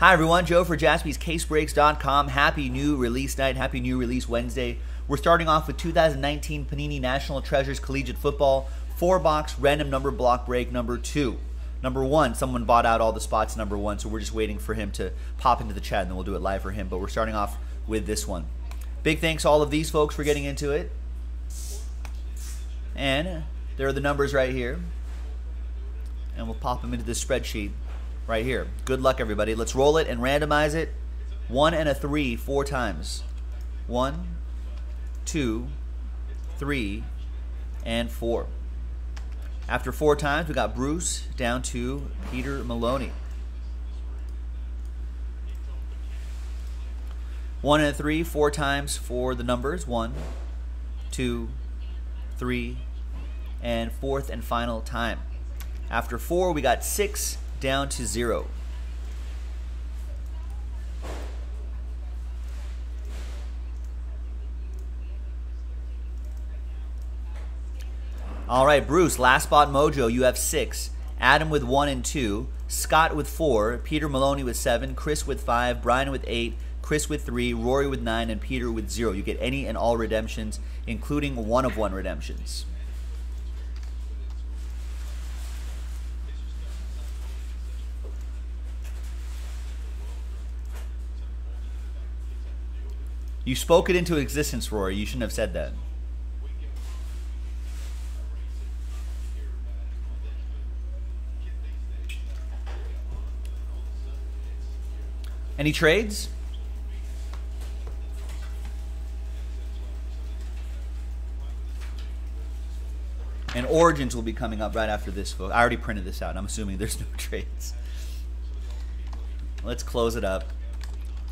Hi everyone, Joe for JaspysCaseBreaks.com. Happy new release night, happy new release Wednesday. We're starting off with 2019 Panini National Treasures Collegiate Football, 4-box random number block break number 2. Number 1, someone bought out all the spots number 1, so we're just waiting for him to pop into the chat and then we'll do it live for him, but we're starting off with this one. Big thanks to all of these folks for getting into it. And there are the numbers right here. And we'll pop them into this spreadsheet right here. Good luck, everybody. Let's roll it and randomize it. 1 and a 3 4 times. 1, 2, 3, and 4. After 4 times, we got Bruce down to Peter Maloney. 1 and a 3 4 times for the numbers. 1, 2, 3, and 4th and final time. After 4, we got 6 down to 0. 1. All right, Bruce, last spot Mojo, you have 6. Adam with 1 and 2, Scott with 4, Peter Maloney with 7, Chris with 5, Brian with 8, Chris with 3, Rory with 9, and Peter with 0. You get any and all redemptions, including 1-of-1 redemptions. You spoke it into existence, Rory. You shouldn't have said that. Any trades? And Origins will be coming up right after this. I already printed this out. I'm assuming there's no trades. Let's close it up.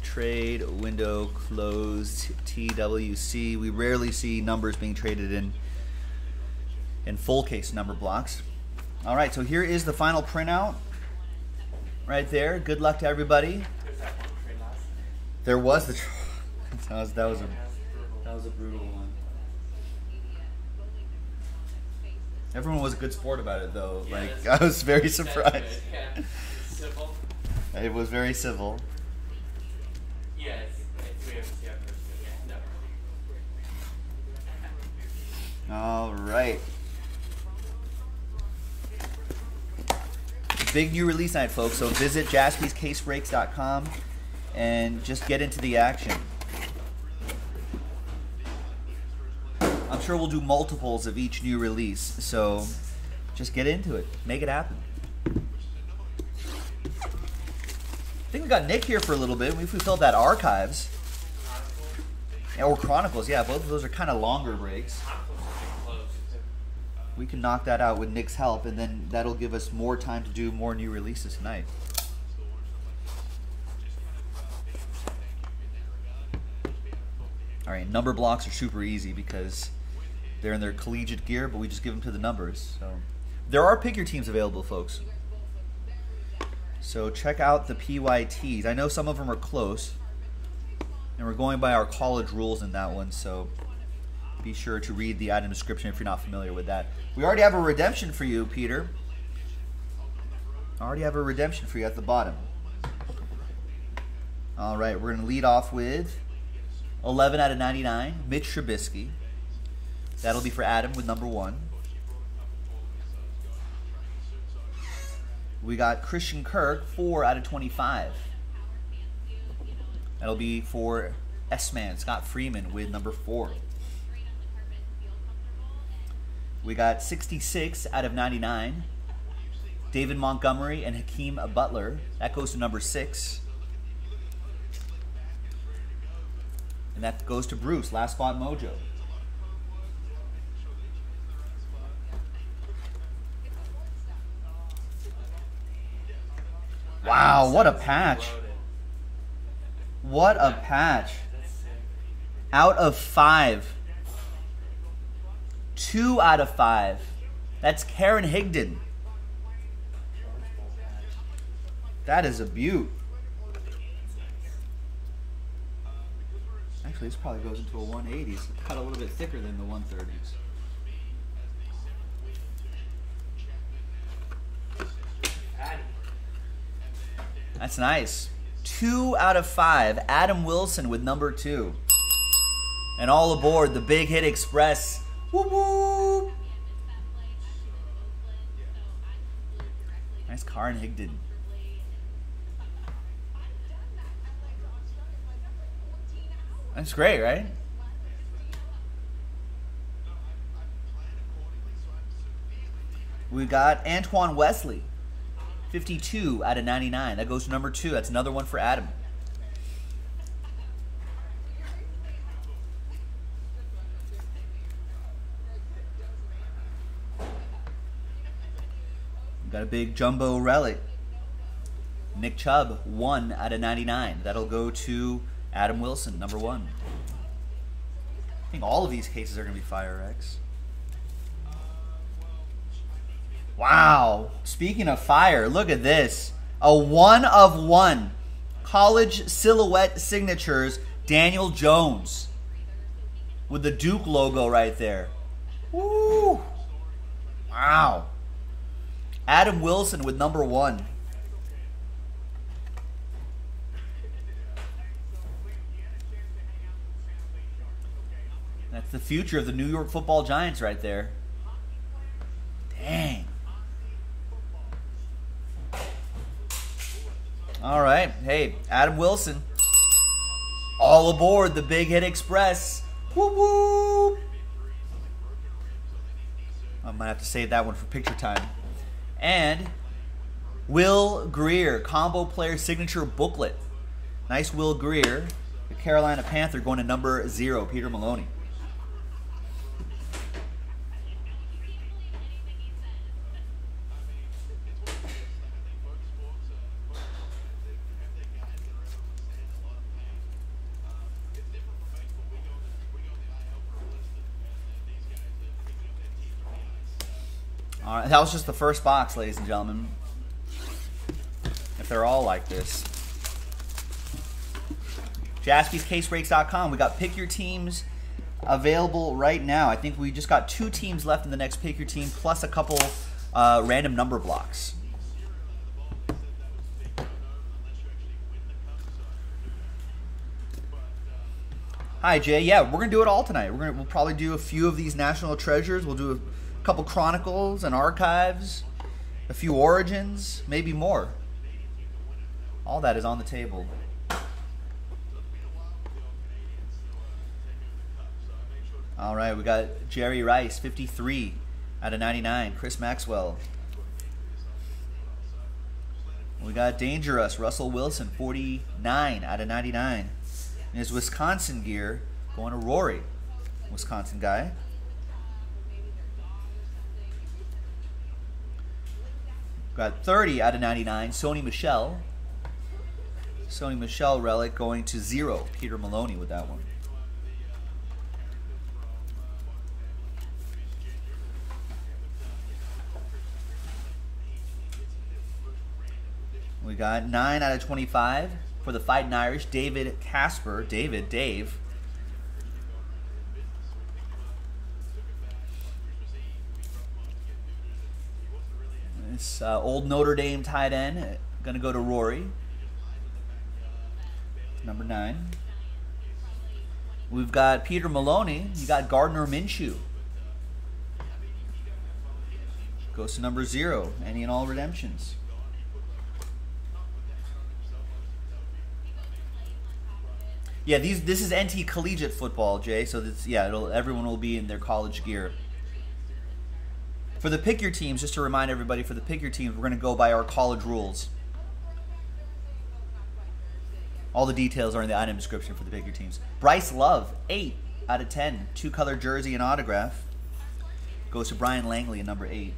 Trade window closed, TWC. We rarely see numbers being traded in full case number blocks. All right, so here is the final printout right there. Good luck to everybody. There was the that was a brutal one. Everyone was a good sport about it though. Like, I was very surprised. It was very civil. All right. Big new release night, folks. So visit JaspysCaseBreaks.com and just get into the action. I'm sure we'll do multiples of each new release. So just get into it. Make it happen. I think we got Nick here for a little bit. We filled that Archives. Or Chronicles, yeah. Both of those are kind of longer breaks. We can knock that out with Nick's help, and then that'll give us more time to do more new releases tonight. All right, number blocks are super easy because they're in their collegiate gear, but we just give them to the numbers. So there are pick your teams available, folks. So check out the PYTs. I know some of them are close, and we're going by our college rules in that one, so be sure to read the item description if you're not familiar with that. We already have a redemption for you, Peter. I already have a redemption for you at the bottom. All right, we're going to lead off with 11 out of 99, Mitch Trubisky. That'll be for Adam with number 1. We got Christian Kirk, 4 out of 25. That'll be for S-Man, Scott Freeman, with number 4. We got 66 out of 99. David Montgomery and Hakeem Butler. That goes to number 6. And that goes to Bruce, last spot Mojo. Wow, what a patch. What a patch. Out of 5. 2 out of 5. That's Karen Higdon. That is a beaut. Actually, this probably goes into a 180. It's cut a little bit thicker than the 130s. That's nice. 2 out of 5. Adam Wilson with number 2. And all aboard the Big Hit Express. Whoop, whoop. Nice Karen Higdon. That's great, right? We got Antoine Wesley, 52 out of 99. That goes to number 2. That's another one for Adam. We've got a big jumbo relic. Nick Chubb, 1 out of 99. That'll go to Adam Wilson, number 1. I think all of these cases are going to be Fire X. Wow, speaking of fire, look at this. A 1 of 1. College Silhouette Signatures, Daniel Jones. With the Duke logo right there. Woo! Wow. Adam Wilson with number 1. That's the future of the New York Football Giants right there. Dang. All right, hey, Adam Wilson, all aboard the Big Hit Express. Woo woo! I might have to save that one for picture time. And Will Greer, combo player signature booklet. Nice Will Greer, the Carolina Panther, going to number 0, Peter Maloney. All right, that was just the first box, ladies and gentlemen. If they're all like this. JaspysCaseBreaks.com. We got Pick Your Teams available right now. I think we just got 2 teams left in the next Pick Your Team, plus a couple random number blocks. Hi, Jay. Yeah, we're going to do it all tonight. We'll probably do a few of these National Treasures. We'll do a couple Chronicles and Archives, a few Origins, maybe more. All that is on the table. All right, we got Jerry Rice, 53 out of 99. Chris Maxwell. We got Dangerous, Russell Wilson, 49 out of 99. And his Wisconsin gear going to Rory, Wisconsin guy. Got 30 out of 99, Sony Michel. Sony Michel relic going to 0, Peter Maloney with that one. We got 9 out of 25 for the Fighting Irish, David Casper, Dave. This old Notre Dame tight end, going to go to Rory, number 9. We've got Peter Maloney. You got Gardner Minshew. Goes to number 0, any and all redemptions. Yeah, this is NT collegiate football, Jay. So this, yeah, everyone will be in their college gear. For the Pick Your Teams, just to remind everybody, for the Pick Your Teams, we're going to go by our college rules. All the details are in the item description for the Pick Your Teams. Bryce Love, 8 out of 10. 2-color jersey and autograph. Goes to Brian Langley at number 8.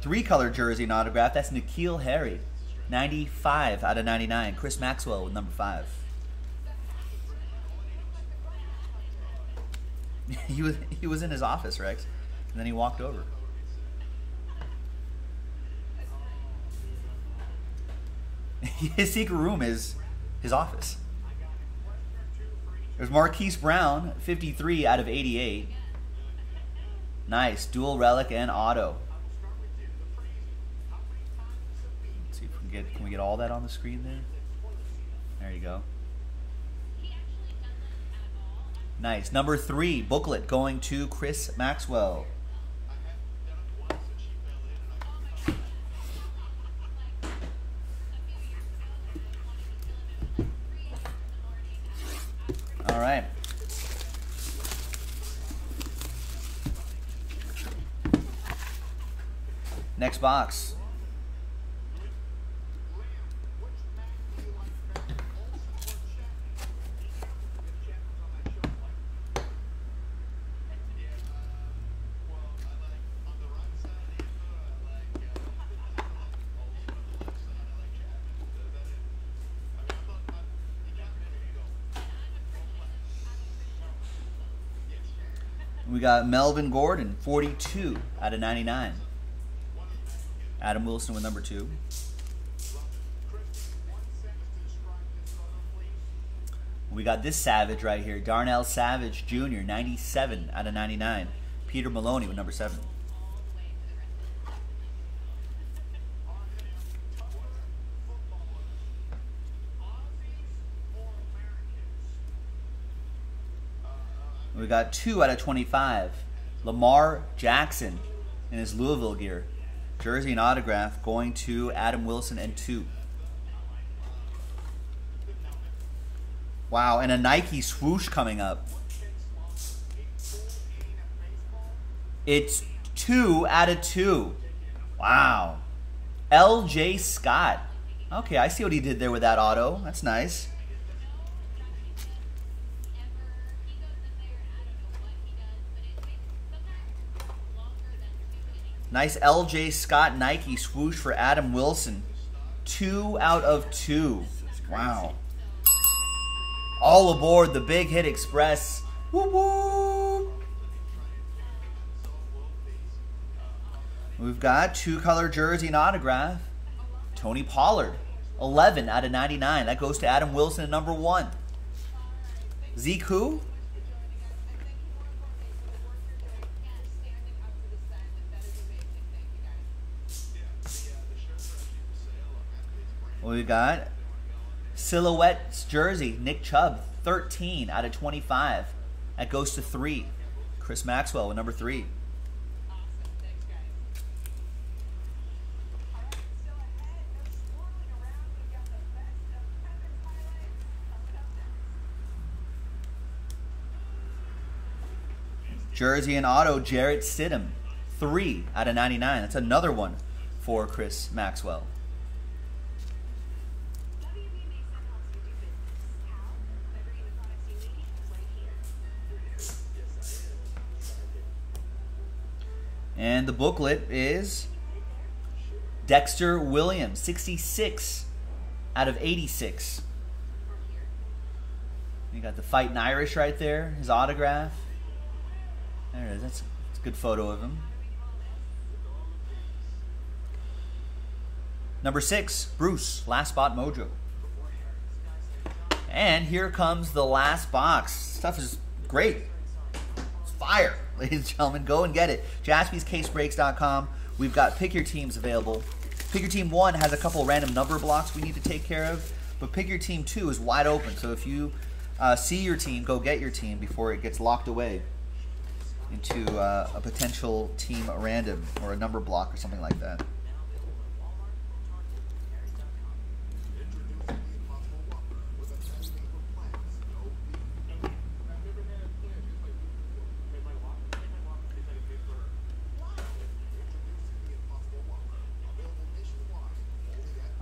Three-color jersey and autograph. That's Nikhil Harry. 95 out of 99. Chris Maxwell with number 5. He was in his office, Rex, and then he walked over. His secret room is his office. There's Marquise Brown, 53 out of 88. Nice, dual relic and auto. Let's see if we can get, all that on the screen there? There you go. Nice, number 3 booklet going to Chris Maxwell. All right. Next box. We got Melvin Gordon, 42 out of 99. Adam Wilson with number 2. We got this savage right here, Darnell Savage Jr., 97 out of 99. Peter Maloney with number 7. We got 2 out of 25. Lamar Jackson in his Louisville gear. Jersey and autograph going to Adam Wilson and 2. Wow, and a Nike swoosh coming up. It's 2 out of 2. Wow. LJ Scott. Okay, I see what he did there with that auto. That's nice. Nice LJ Scott Nike swoosh for Adam Wilson. 2 out of 2. Wow. All aboard the Big Hit Express. Whoop, whoop. We've got 2-color jersey and autograph. Tony Pollard, 11 out of 99. That goes to Adam Wilson at number 1. Zeke who? We got Silhouette's jersey, Nick Chubb, 13 out of 25. That goes to 3. Chris Maxwell with number 3. Jersey and auto, Jarrett Stidham, 3 out of 99. That's another one for Chris Maxwell. And the booklet is Dexter Williams, 66 out of 86. You got the Fighting Irish right there, his autograph. There it is. That's a good photo of him. Number 6, Bruce, last spot Mojo. And here comes the last box. Stuff is great. It's fire. Ladies and gentlemen, go and get it. JaspysCaseBreaks.com. We've got Pick Your Teams available. Pick Your Team 1 has a couple random number blocks we need to take care of, but Pick Your Team 2 is wide open. So if you see your team, go get your team before it gets locked away into a potential team random or a number block or something like that.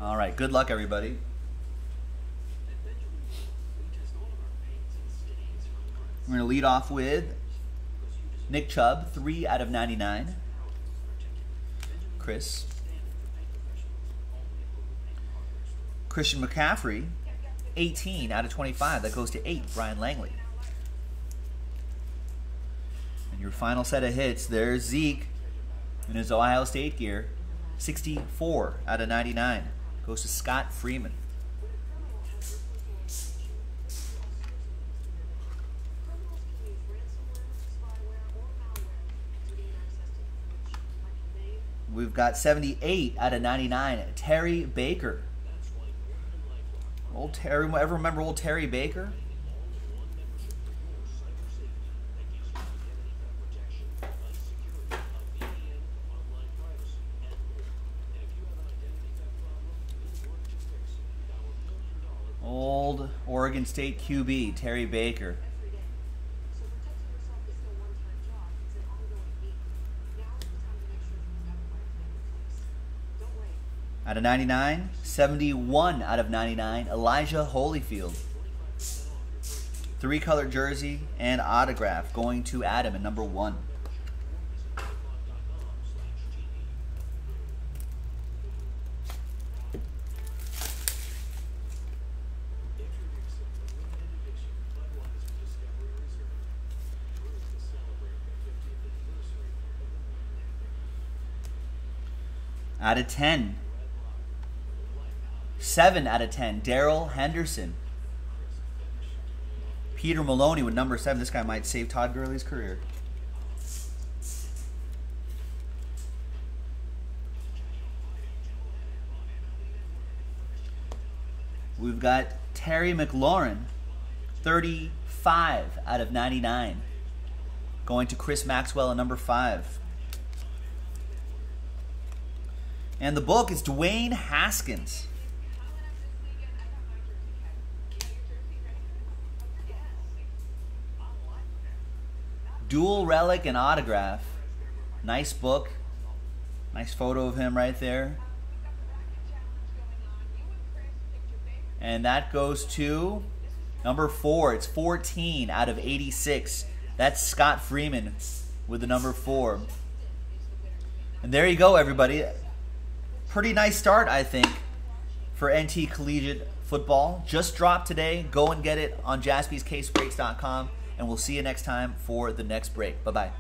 All right, good luck, everybody. We're going to lead off with Nick Chubb, 3 out of 99. Chris. Christian McCaffrey, 18 out of 25. That goes to 8, Brian Langley. And your final set of hits, there's Zeke in his Ohio State gear, 64 out of 99. Goes to Scott Freeman. We've got 78 out of 99, Terry Baker. Old Terry, ever remember old Terry Baker? Old Oregon State QB, Terry Baker. Out of 99, 71 out of 99, Elijah Holyfield. Three-color jersey and autograph going to Adam at number 1. Out of 10. 7 out of 10, Daryl Henderson. Peter Maloney with number 7. This guy might save Todd Gurley's career. We've got Terry McLaurin, 35 out of 99. Going to Chris Maxwell at number 5. And the book is Dwayne Haskins. Dual relic and autograph. Nice book. Nice photo of him right there. And that goes to number 4. It's 14 out of 86. That's Scott Freeman with the number 4. And there you go, everybody. Pretty nice start, I think, for NT Collegiate Football. Just dropped today. Go and get it on JaspysCaseBreaks.com. And we'll see you next time for the next break. Bye-bye.